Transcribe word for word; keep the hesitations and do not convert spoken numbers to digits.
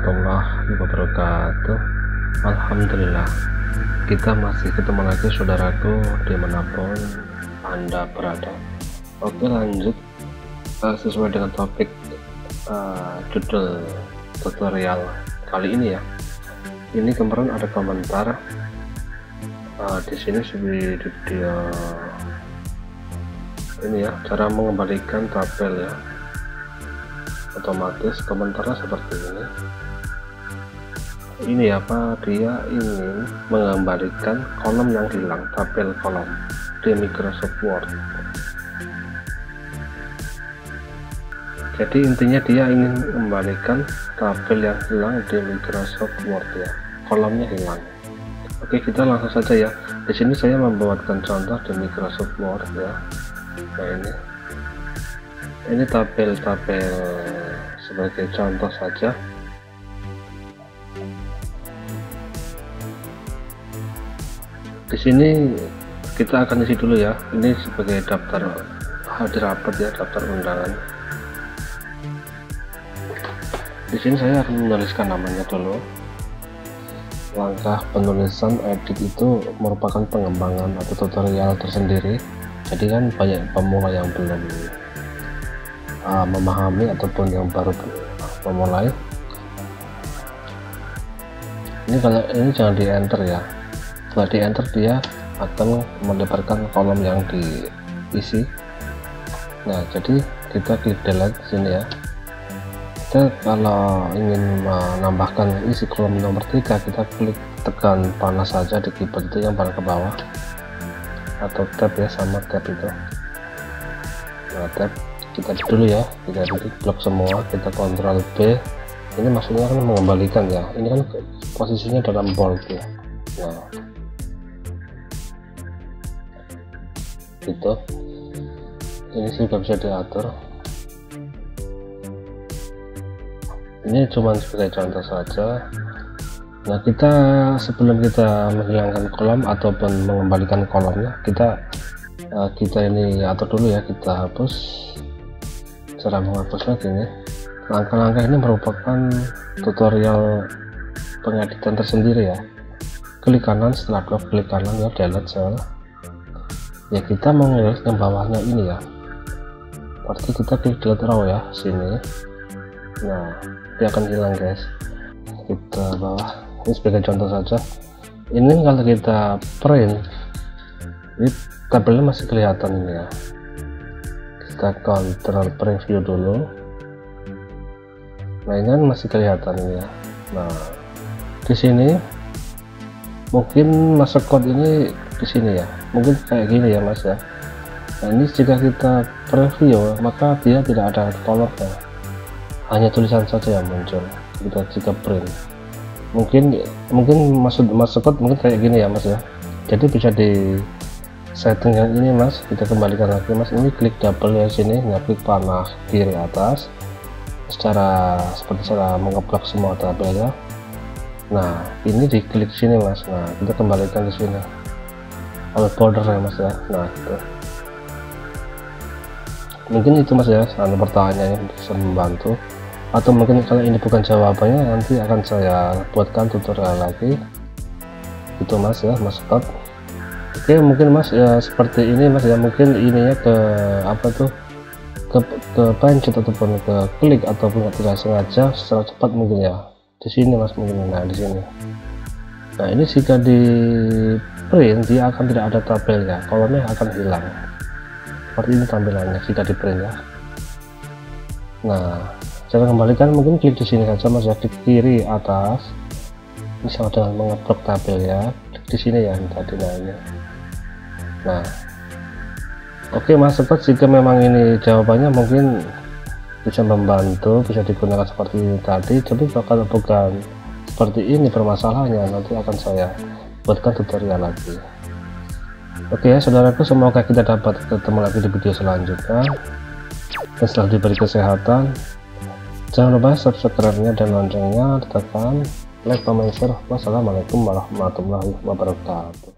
warahmatullahi wabarakatuh. Alhamdulillah, kita masih ketemu lagi saudaraku dimanapun Anda berada. Oke, lanjut uh, sesuai dengan topik uh, judul tutorial kali ini ya. Ini kemarin ada komentar uh, di sini di video ini ya, cara mengembalikan tabel ya otomatis. Komentarnya seperti ini ini apa dia ingin mengembalikan kolom yang hilang, tabel kolom di Microsoft Word. Jadi intinya dia ingin mengembalikan tabel yang hilang di Microsoft Word ya, kolomnya hilang. Oke, kita langsung saja ya. Di sini saya membuatkan contoh di Microsoft Word ya. Nah, ini ini tabel-tabel sebagai contoh saja. Di sini kita akan isi dulu ya. Ini sebagai daftar hadir rapat ya, daftar undangan. Di sini saya akan menuliskan namanya dulu. Langkah penulisan edit itu merupakan pengembangan atau tutorial tersendiri. Jadi kan banyak pemula yang belum uh, memahami ataupun yang baru memulai. Ini kalau ini jangan di enter ya. Setelah di enter dia akan mendapatkan kolom yang diisi. Nah, jadi kita klik delete sini ya. Kita kalau ingin menambahkan isi kolom nomor tiga, kita klik tekan panah saja di keyboard itu yang panah ke bawah, atau tab ya, sama tab itu. Nah, tab kita dulu ya, kita klik blok semua, kita kontrol B. Ini maksudnya kan mengembalikan ya, ini kan posisinya dalam bold ya. Nah, gitu. Ini juga bisa diatur, ini cuma sebagai contoh saja. Nah, kita sebelum kita menghilangkan kolom ataupun mengembalikan kolomnya, kita uh, kita ini atur dulu ya. Kita hapus. Cara menghapusnya gini. Langkah-langkah ini merupakan tutorial pengeditan tersendiri ya. Klik kanan setelah blok, klik kanan ya, delete cell ya. Kita mau ngelis yang bawahnya ini ya, berarti kita klik delete row ya sini. Nah, dia akan hilang guys. Kita bawah ini sebagai contoh saja. Ini kalau kita print, ini tabelnya masih kelihatan ini ya. Kita kontrol preview dulu. Nah, ini kan masih kelihatan ini ya. Nah, di sini mungkin masuk code ini di sini ya, mungkin kayak gini ya mas ya. Nah, ini jika kita preview maka dia tidak ada colornya, hanya tulisan saja yang muncul. Kita jika print, mungkin mungkin maksud masuk code mungkin kayak gini ya mas ya. Jadi bisa di setting yang ini mas, kita kembalikan lagi mas. Ini klik double ya sini, klik panah kiri atas secara seperti cara mengeblok semua tabelnya. Nah, ini diklik sini mas. Nah, kita kembalikan ke sini oleh border ya mas ya. Nah, gitu. Mungkin itu mas ya, soal pertanyaannya bisa membantu. Atau mungkin kalau ini bukan jawabannya, nanti akan saya buatkan tutorial lagi gitu mas ya, mas stop. Oke, mungkin mas ya seperti ini mas ya. Mungkin ininya ke apa tuh, ke, ke pencet ataupun ke klik ataupun tidak sengaja secara cepat mungkin ya di sini mas, mungkin. Nah, di sini, nah ini jika di print dia akan tidak ada tabelnya, kolomnya akan hilang seperti ini tampilannya jika di print ya. Nah, cara kembalikan mungkin klik di sini saja mas ya, klik kiri atas misal dengan mengeblok tabel ya, klik di sini ya tadi lainnya. Nah, oke mas sobat, jika memang ini jawabannya mungkin bisa membantu, bisa digunakan seperti ini tadi. Tapi kalau bukan seperti ini permasalahannya, nanti akan saya buatkan tutorial lagi. Oke ya saudaraku, semoga kita dapat ketemu lagi di video selanjutnya dan selalu diberi kesehatan. Jangan lupa subscribe-nya dan loncengnya, tekan like, komen, share. Wassalamualaikum warahmatullahi wabarakatuh.